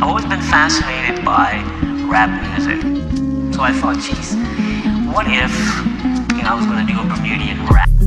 I've always been fascinated by rap music, so I thought, geez, what if I was going to do a Bermudian rap?